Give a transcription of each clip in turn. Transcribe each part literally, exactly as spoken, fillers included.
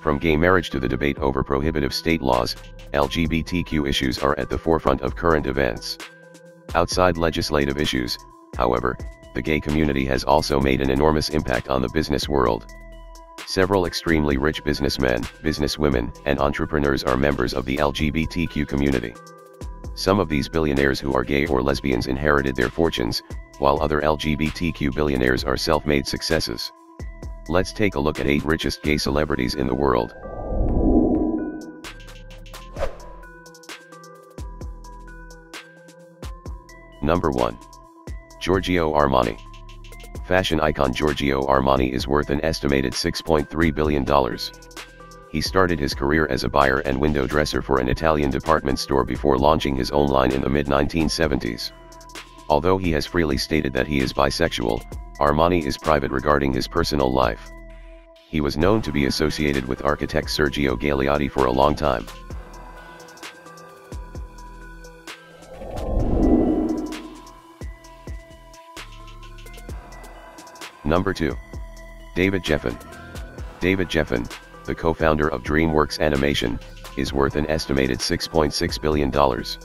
From gay marriage to the debate over prohibitive state laws, L G B T Q issues are at the forefront of current events. Outside legislative issues, however, the gay community has also made an enormous impact on the business world. Several extremely rich businessmen, businesswomen, and entrepreneurs are members of the L G B T Q community. Some of these billionaires who are gay or lesbians inherited their fortunes, while other L G B T Q billionaires are self-made successes. Let's take a look at eight richest gay celebrities in the world. Number one. Giorgio Armani. Fashion icon Giorgio Armani is worth an estimated six point three billion dollars. He started his career as a buyer and window dresser for an Italian department store before launching his own line in the mid nineteen seventies. Although he has freely stated that he is bisexual, Armani is private regarding his personal life. He was known to be associated with architect Sergio Galeotti for a long time. Number two. David Geffen. David Geffen, the co-founder of DreamWorks Animation, is worth an estimated six point six billion dollars.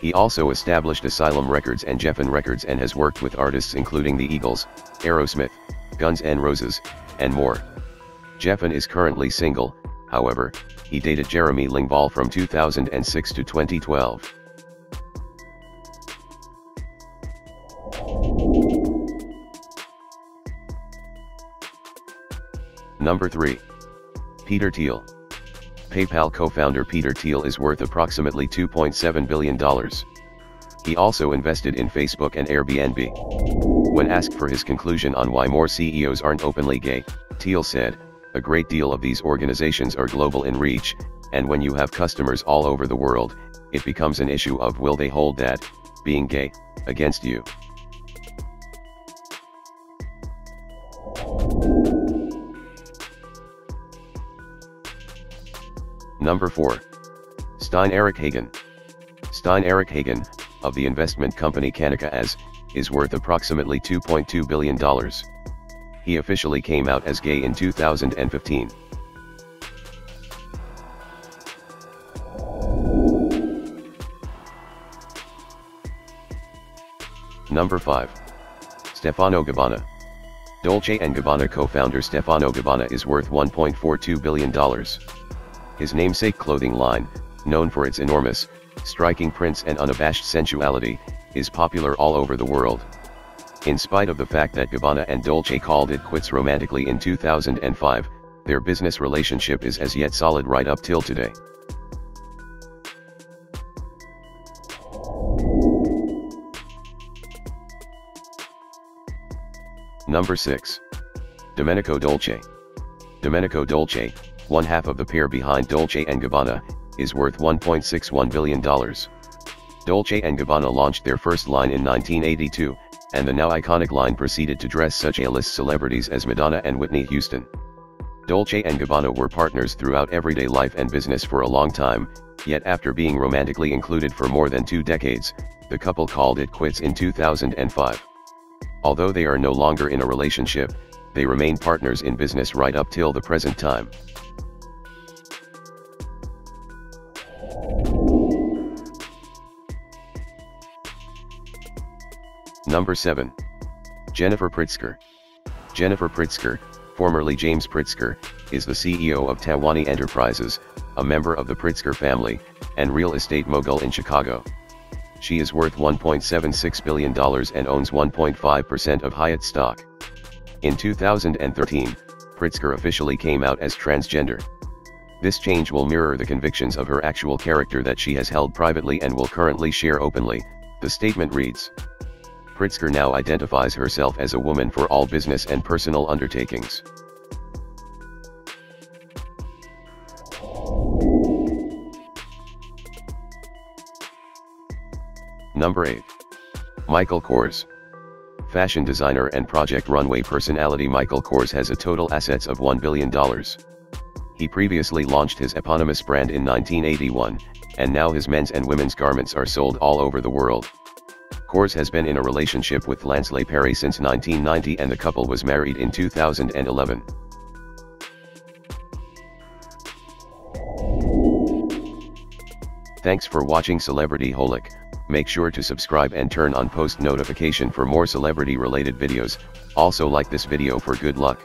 He also established Asylum Records and Geffen Records and has worked with artists including the Eagles, Aerosmith, Guns N' Roses, and more. Geffen is currently single, however, he dated Jeremy Lingball from two thousand six to twenty twelve. Number three. Peter Thiel. PayPal co-founder Peter Thiel is worth approximately two point seven billion dollars. He also invested in Facebook and Airbnb. When asked for his conclusion on why more C E Os aren't openly gay, Thiel said, "A great deal of these organizations are global in reach, and when you have customers all over the world, it becomes an issue of will they hold that, being gay, against you." Number four. Stein Erik Hagen. Stein Erik Hagen, of the investment company Canica As, is worth approximately two point two billion dollars. He officially came out as gay in two thousand fifteen. Number five. Stefano Gabbana. Dolce and Gabbana co-founder Stefano Gabbana is worth one point four two billion dollars. His namesake clothing line, known for its enormous, striking prints and unabashed sensuality, is popular all over the world. In spite of the fact that Gabbana and Dolce called it quits romantically in two thousand five, their business relationship is as yet solid right up till today. Number six. Domenico Dolce. Domenico Dolce, one half of the pair behind Dolce and Gabbana, is worth one point six one billion dollars. Dolce and Gabbana launched their first line in nineteen eighty-two, and the now iconic line proceeded to dress such A-list celebrities as Madonna and Whitney Houston. Dolce and Gabbana were partners throughout everyday life and business for a long time, yet after being romantically included for more than two decades, the couple called it quits in two thousand five. Although they are no longer in a relationship, they remain partners in business right up till the present time. Number seven. Jennifer Pritzker. Jennifer Pritzker, formerly James Pritzker, is the C E O of Tawani Enterprises, a member of the Pritzker family, and real estate mogul in Chicago. She is worth one point seven six billion dollars and owns one point five percent of Hyatt stock. In two thousand thirteen, Pritzker officially came out as transgender. This change will mirror the convictions of her actual character that she has held privately and will currently share openly, the statement reads. Pritzker now identifies herself as a woman for all business and personal undertakings. Number eight. Michael Kors. Fashion designer and Project Runway personality Michael Kors has a total assets of one billion dollars. He previously launched his eponymous brand in nineteen eighty-one, and now his men's and women's garments are sold all over the world. Kors has been in a relationship with Lance Lee Perry since nineteen ninety and the couple was married in two thousand eleven. Thanks for watching Celebrity Holic. Make sure to subscribe and turn on post notification for more celebrity related videos. Also like this video for good luck.